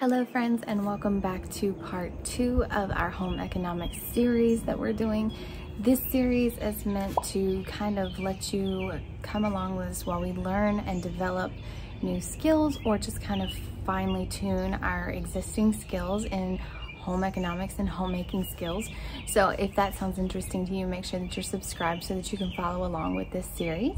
Hello friends, and welcome back to part 2 of our home economics series that we're doing. This series is meant to kind of let you come along with us while we learn and develop new skills, or just kind of finely tune our existing skills in home economics and homemaking skills. So if that sounds interesting to you, make sure that you're subscribed so that you can follow along with this series.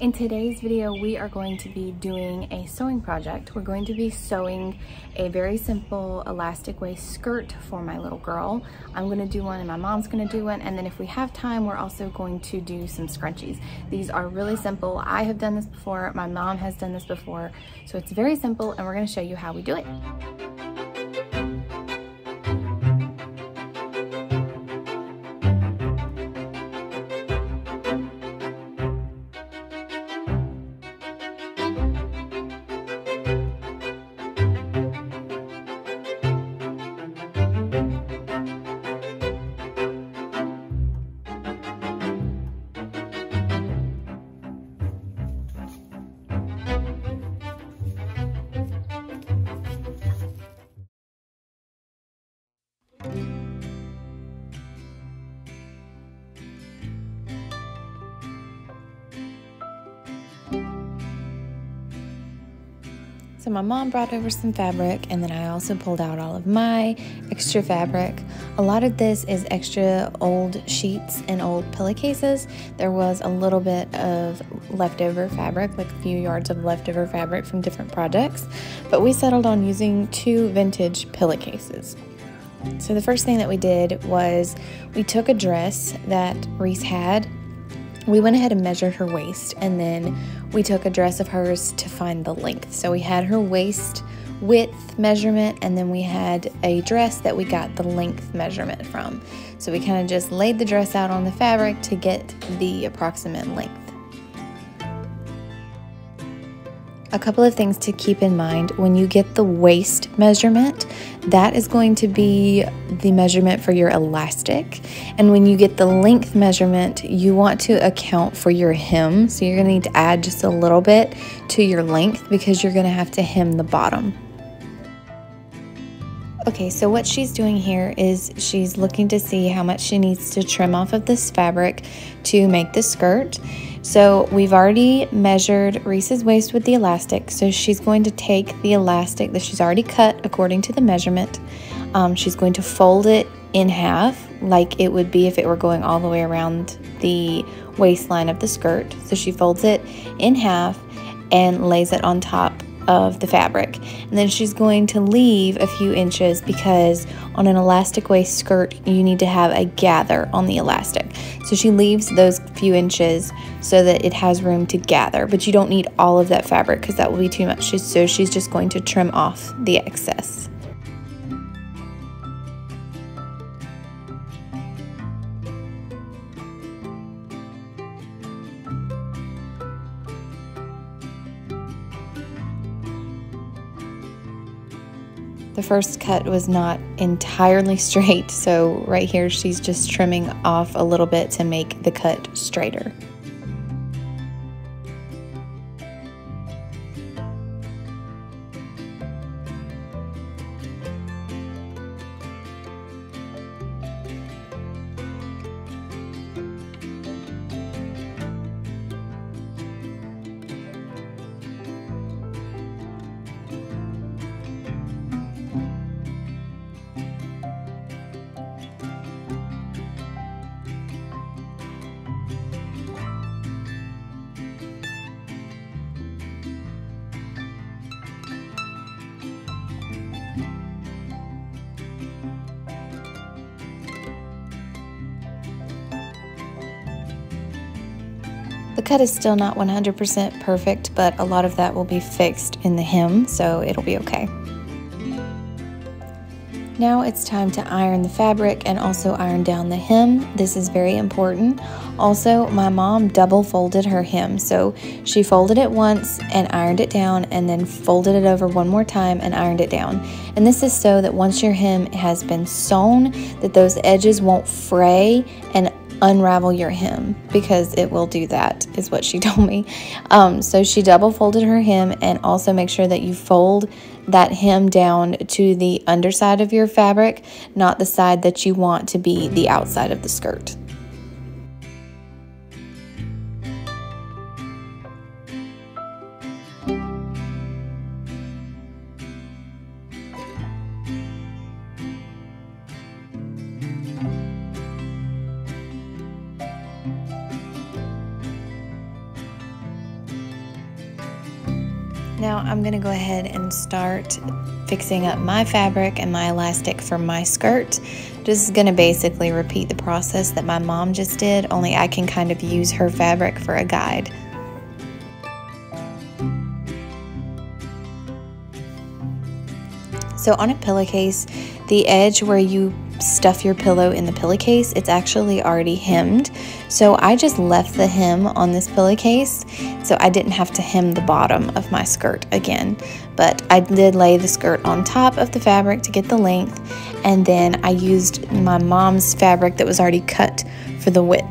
In today's video, we are going to be doing a sewing project. We're going to be sewing a very simple elastic waist skirt for my little girl. I'm going to do one and my mom's going to do one, and then if we have time, we're also going to do some scrunchies. These are really simple. I have done this before, my mom has done this before, so it's very simple, and we're going to show you how we do it. So my mom brought over some fabric, and then I also pulled out all of my extra fabric. A lot of this is extra old sheets and old pillowcases. There was a little bit of leftover fabric, like a few yards of leftover fabric from different projects, but we settled on using 2 vintage pillowcases. So the first thing that we did was we took a dress that Reese had. We went ahead and measured her waist, and then we took a dress of hers to find the length. So we had her waist width measurement, and then we had a dress that we got the length measurement from. So we kind of just laid the dress out on the fabric to get the approximate length. A couple of things to keep in mind when you get the waist measurement, that is going to be the measurement for your elastic. And when you get the length measurement, you want to account for your hem. So you're gonna need to add just a little bit to your length because you're gonna have to hem the bottom. Okay, so what she's doing here is she's looking to see how much she needs to trim off of this fabric to make the skirt. So we've already measured Reese's waist with the elastic, so she's going to take the elastic that she's already cut according to the measurement. She's going to fold it in half like it would be if it were going all the way around the waistline of the skirt. So she folds it in half and lays it on top of the fabric, and then she's going to leave a few inches because on an elastic waist skirt you need to have a gather on the elastic. So she leaves those few inches so that it has room to gather, but you don't need all of that fabric because that will be too much. So she's just going to trim off the excess. The first cut was not entirely straight, so right here she's just trimming off a little bit to make the cut straighter. The cut is still not 100% perfect, but a lot of that will be fixed in the hem, so it'll be okay. Now it's time to iron the fabric and also iron down the hem. This is very important. Also, my mom double folded her hem, so she folded it once and ironed it down, and then folded it over one more time and ironed it down. And this is so that once your hem has been sewn, that those edges won't fray and unravel your hem, because it will do that, is what she told me. So she double folded her hem, and also make sure that you fold that hem down to the underside of your fabric, not the side that you want to be the outside of the skirt. Now I'm going to go ahead and start fixing up my fabric and my elastic for my skirt. Just going to basically repeat the process that my mom just did, only I can kind of use her fabric for a guide. So on a pillowcase, the edge where you stuff your pillow in the pillowcase, it's actually already hemmed. So I just left the hem on this pillowcase, so I didn't have to hem the bottom of my skirt again. But I did lay the skirt on top of the fabric to get the length, and then I used my mom's fabric that was already cut for the width.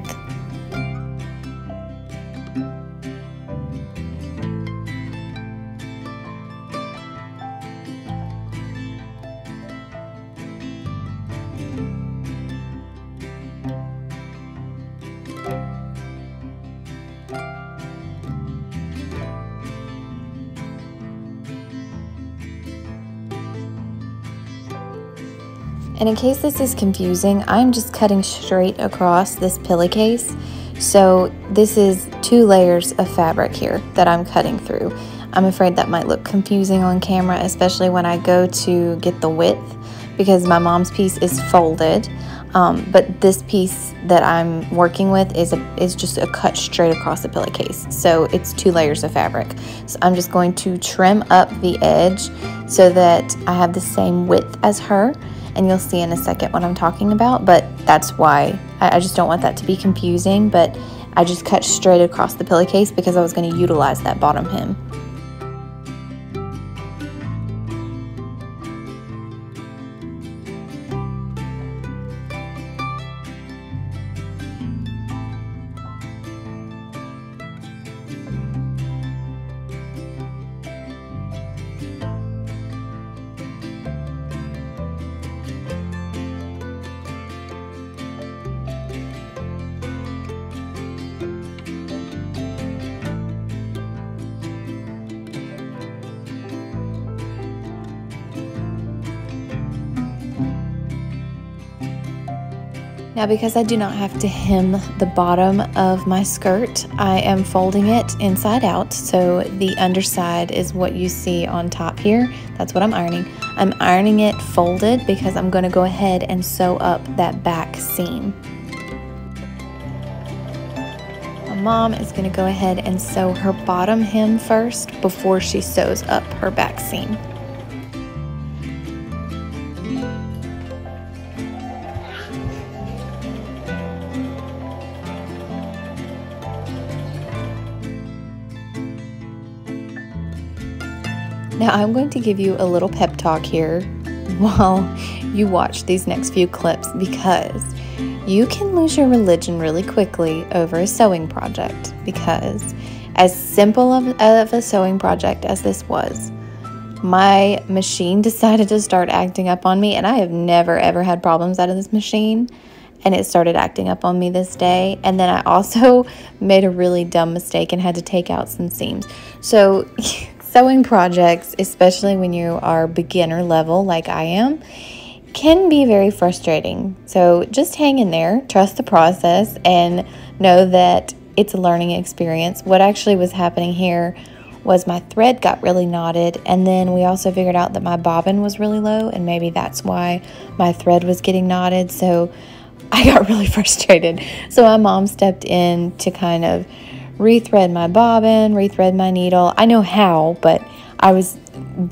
And in case this is confusing, I'm just cutting straight across this pillowcase. So this is 2 layers of fabric here that I'm cutting through. I'm afraid that might look confusing on camera, especially when I go to get the width, because my mom's piece is folded. But this piece that I'm working with is just a cut straight across the pillowcase. So it's 2 layers of fabric. So I'm just going to trim up the edge so that I have the same width as her. And you'll see in a second what I'm talking about, but that's why I just don't want that to be confusing. But I just cut straight across the pillowcase because I was going to utilize that bottom hem. Now, because I do not have to hem the bottom of my skirt, I am folding it inside out, so the underside is what you see on top here. That's what I'm ironing. I'm ironing it folded because I'm going to go ahead and sew up that back seam. My mom is going to go ahead and sew her bottom hem first before she sews up her back seam. Now I'm going to give you a little pep talk here while you watch these next few clips, because you can lose your religion really quickly over a sewing project, because as simple of a sewing project as this was, my machine decided to start acting up on me, and I have never ever had problems out of this machine, and it started acting up on me this day. And then I also made a really dumb mistake and had to take out some seams. So sewing projects, especially when you are beginner level like I am, can be very frustrating. So just hang in there, trust the process, and know that it's a learning experience. What actually was happening here was my thread got really knotted, and then we also figured out that my bobbin was really low, and maybe that's why my thread was getting knotted. So I got really frustrated. So my mom stepped in to kind of rethread my bobbin, rethread my needle. I know how, but I was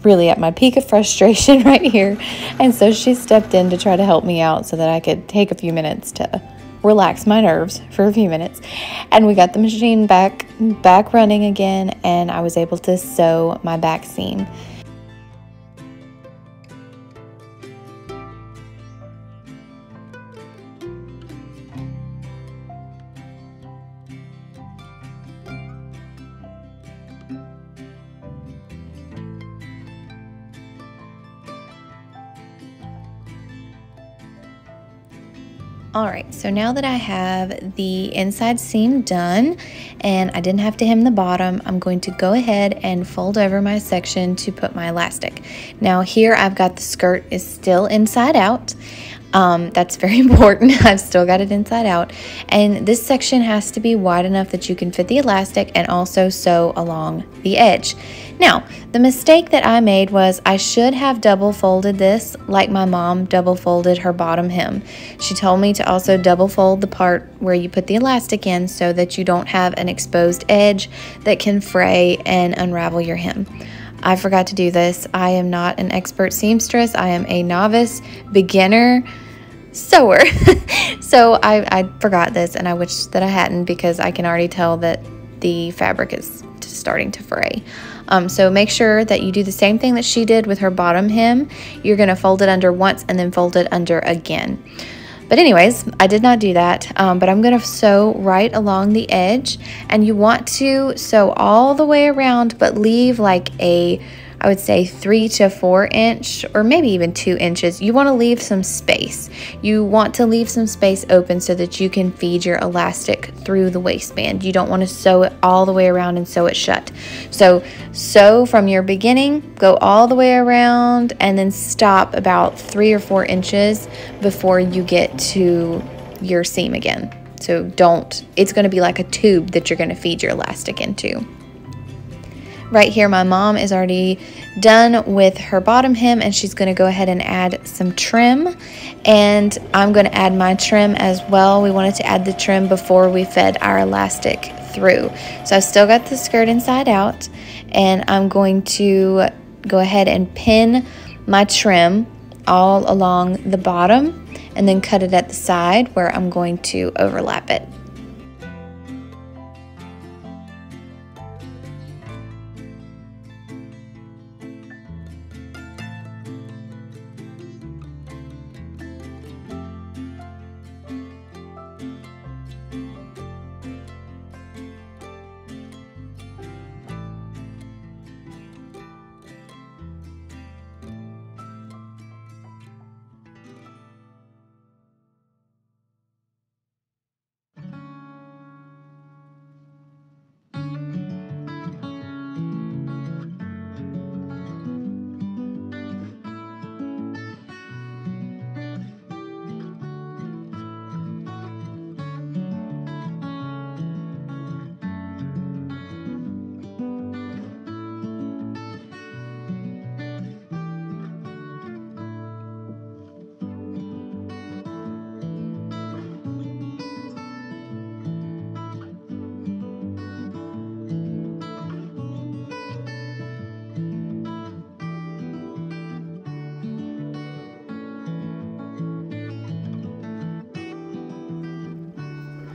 really at my peak of frustration right here. And so she stepped in to try to help me out so that I could take a few minutes to relax my nerves for a few minutes. And we got the machine back running again, and I was able to sew my back seam. All right, so now that I have the inside seam done and I didn't have to hem the bottom, I'm going to go ahead and fold over my section to put my elastic. Now here I've got the skirt is still inside out. That's very important. I've still got it inside out, and this section has to be wide enough that you can fit the elastic and also sew along the edge. Now, the mistake that I made was I should have double folded this like my mom double folded her bottom hem. She told me to also double fold the part where you put the elastic in so that you don't have an exposed edge that can fray and unravel your hem. I forgot to do this. I am not an expert seamstress. I am a novice, beginner sewer. So I forgot this, and I wish that I hadn't, because I can already tell that the fabric is starting to fray. So make sure that you do the same thing that she did with her bottom hem. You're gonna fold it under once and then fold it under again. But anyways, I did not do that, but I'm going to sew right along the edge, and you want to sew all the way around, but leave like a, I would say 3 to 4 inch, or maybe even 2 inches. You want to leave some space. You want to leave some space open so that you can feed your elastic through the waistband. You don't want to sew it all the way around and sew it shut. So sew from your beginning, go all the way around, and then stop about 3 or 4 inches before you get to your seam again. So don't, it's going to be like a tube that you're going to feed your elastic into. Right here, my mom is already done with her bottom hem, and she's going to go ahead and add some trim, and I'm going to add my trim as well. We wanted to add the trim before we fed our elastic through. So I've still got the skirt inside out, and I'm going to go ahead and pin my trim all along the bottom and then cut it at the side where I'm going to overlap it.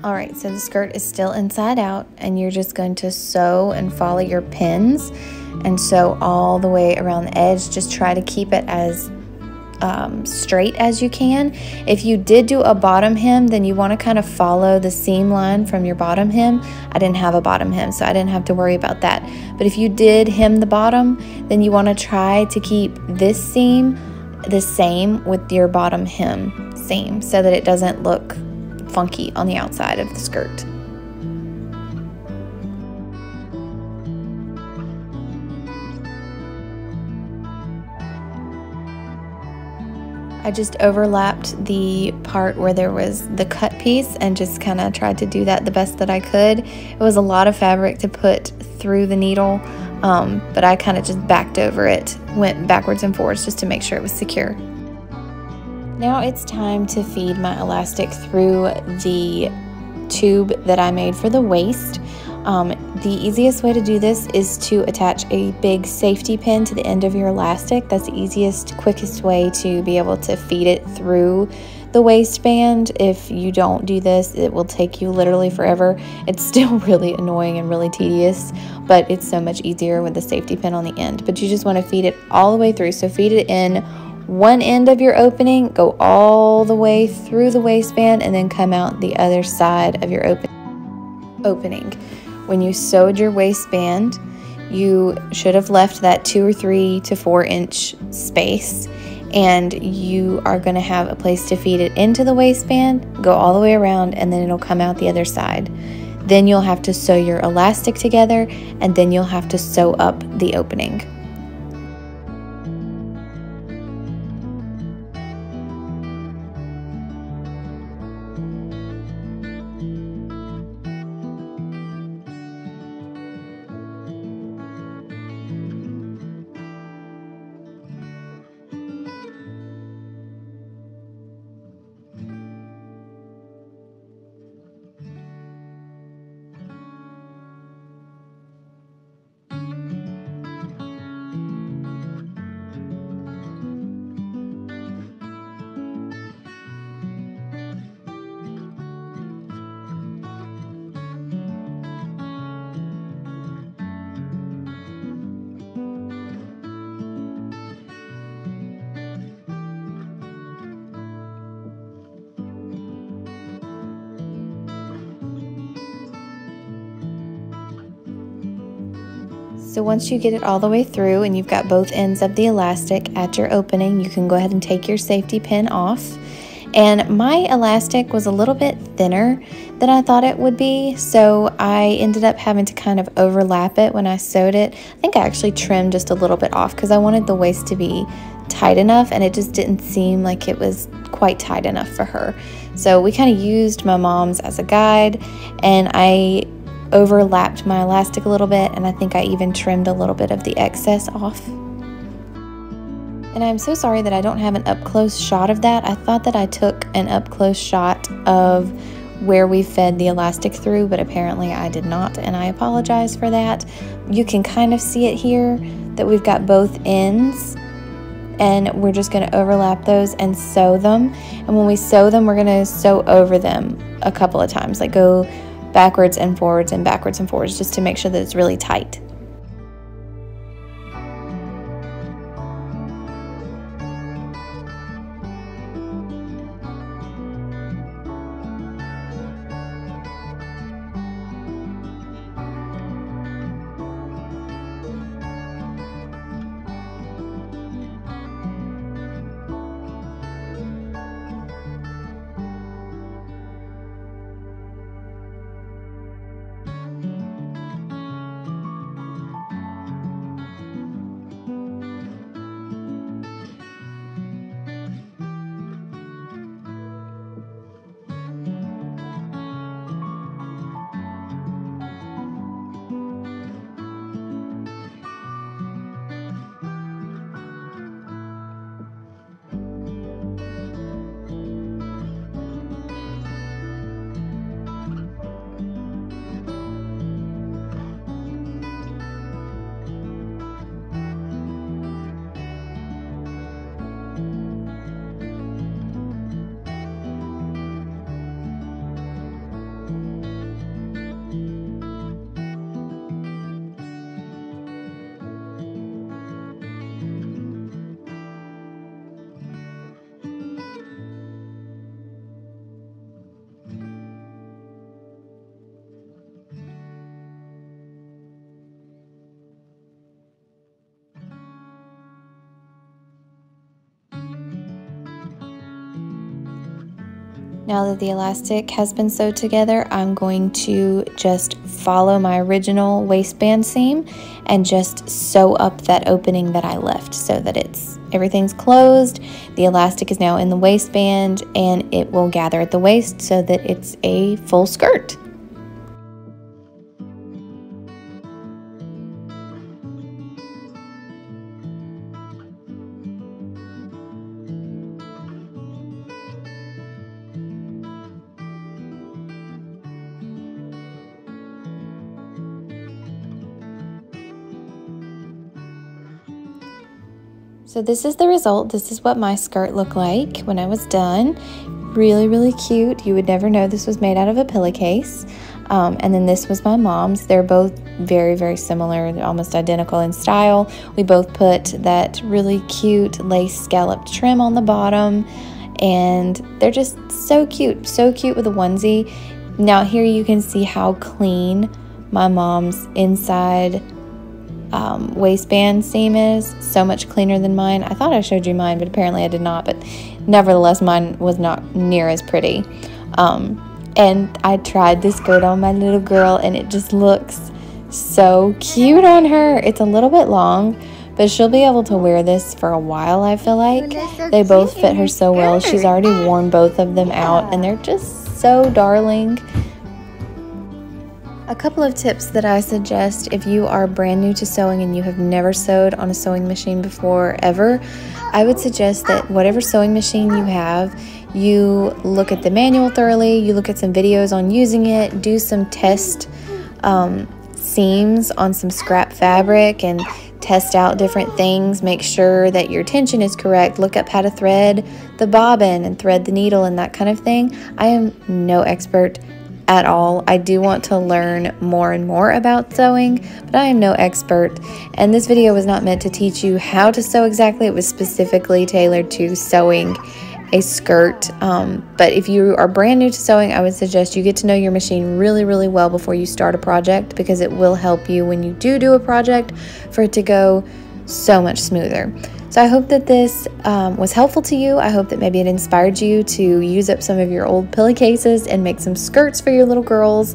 All right, so the skirt is still inside out, and you're just going to sew and follow your pins and sew all the way around the edge. Just try to keep it as straight as you can. If you did do a bottom hem, then you want to kind of follow the seam line from your bottom hem. I didn't have a bottom hem, so I didn't have to worry about that. But if you did hem the bottom, then you want to try to keep this seam the same with your bottom hem seam so that it doesn't look funky on the outside of the skirt. I just overlapped the part where there was the cut piece and just kind of tried to do that the best that I could. It was a lot of fabric to put through the needle, but I kind of just backed over it, went backwards and forwards just to make sure it was secure. Now it's time to feed my elastic through the tube that I made for the waist. The easiest way to do this is to attach a big safety pin to the end of your elastic. That's the easiest, quickest way to be able to feed it through the waistband. If you don't do this, it will take you literally forever. It's still really annoying and really tedious, but it's so much easier with the safety pin on the end. But you just want to feed it all the way through. So feed it in one end of your opening, go all the way through the waistband, and then come out the other side of your opening. When you sewed your waistband, you should have left that 2 or 3 to 4 inch space, and you are going to have a place to feed it into the waistband, go all the way around, and then it'll come out the other side. Then you'll have to sew your elastic together, and then you'll have to sew up the opening. So once you get it all the way through and you've got both ends of the elastic at your opening, you can go ahead and take your safety pin off. And my elastic was a little bit thinner than I thought it would be, so I ended up having to kind of overlap it when I sewed it. I think I actually trimmed just a little bit off because I wanted the waist to be tight enough, and it just didn't seem like it was quite tight enough for her. So we kind of used my mom's as a guide, and I overlapped my elastic a little bit, and I think I even trimmed a little bit of the excess off. And I'm so sorry that I don't have an up-close shot of that. I thought that I took an up-close shot of where we fed the elastic through, but apparently I did not, and I apologize for that. You can kind of see it here that we've got both ends, and we're just going to overlap those and sew them. And when we sew them, we're going to sew over them a couple of times, like go backwards and forwards and backwards and forwards, just to make sure that it's really tight. Now that the elastic has been sewed together, I'm going to just follow my original waistband seam and just sew up that opening that I left so that everything's closed. The elastic is now in the waistband, and it will gather at the waist so that it's a full skirt. So this is the result. This is what my skirt looked like when I was done. Really, really cute. You would never know this was made out of a pillowcase. And then this was my mom's. They're both very, very similar. They're almost identical in style. We both put that really cute lace scalloped trim on the bottom, and they're just so cute with a onesie. Now here you can see how clean my mom's inside waistband seam is. So much cleaner than mine. I thought I showed you mine, but apparently I did not. But nevertheless, mine was not near as pretty. And I tried this skirt on my little girl, and it just looks so cute on her. It's a little bit long, but she'll be able to wear this for a while, I feel like. They both fit her so well. She's already worn both of them out, and they're just so darling. A couple of tips that I suggest if you are brand new to sewing and you have never sewed on a sewing machine before ever, I would suggest that whatever sewing machine you have, you look at the manual thoroughly, you look at some videos on using it, do some test seams on some scrap fabric and test out different things, make sure that your tension is correct, look up how to thread the bobbin and thread the needle and that kind of thing. I am no expert at all. I do want to learn more and more about sewing, but I am no expert, and this video was not meant to teach you how to sew exactly. It was specifically tailored to sewing a skirt, but if you are brand new to sewing, I would suggest you get to know your machine really, really well before you start a project, because it will help you when you do a project for it to go so much smoother. So I hope that this was helpful to you. I hope that maybe it inspired you to use up some of your old pillowcases and make some skirts for your little girls.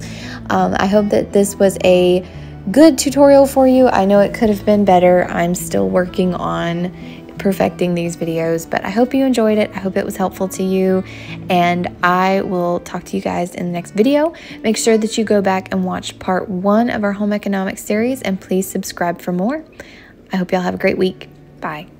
I hope that this was a good tutorial for you. I know it could have been better. I'm still working on perfecting these videos, but I hope you enjoyed it. I hope it was helpful to you, and I will talk to you guys in the next video. Make sure that you go back and watch part 1 of our home economics series, and please subscribe for more. I hope y'all have a great week. Bye.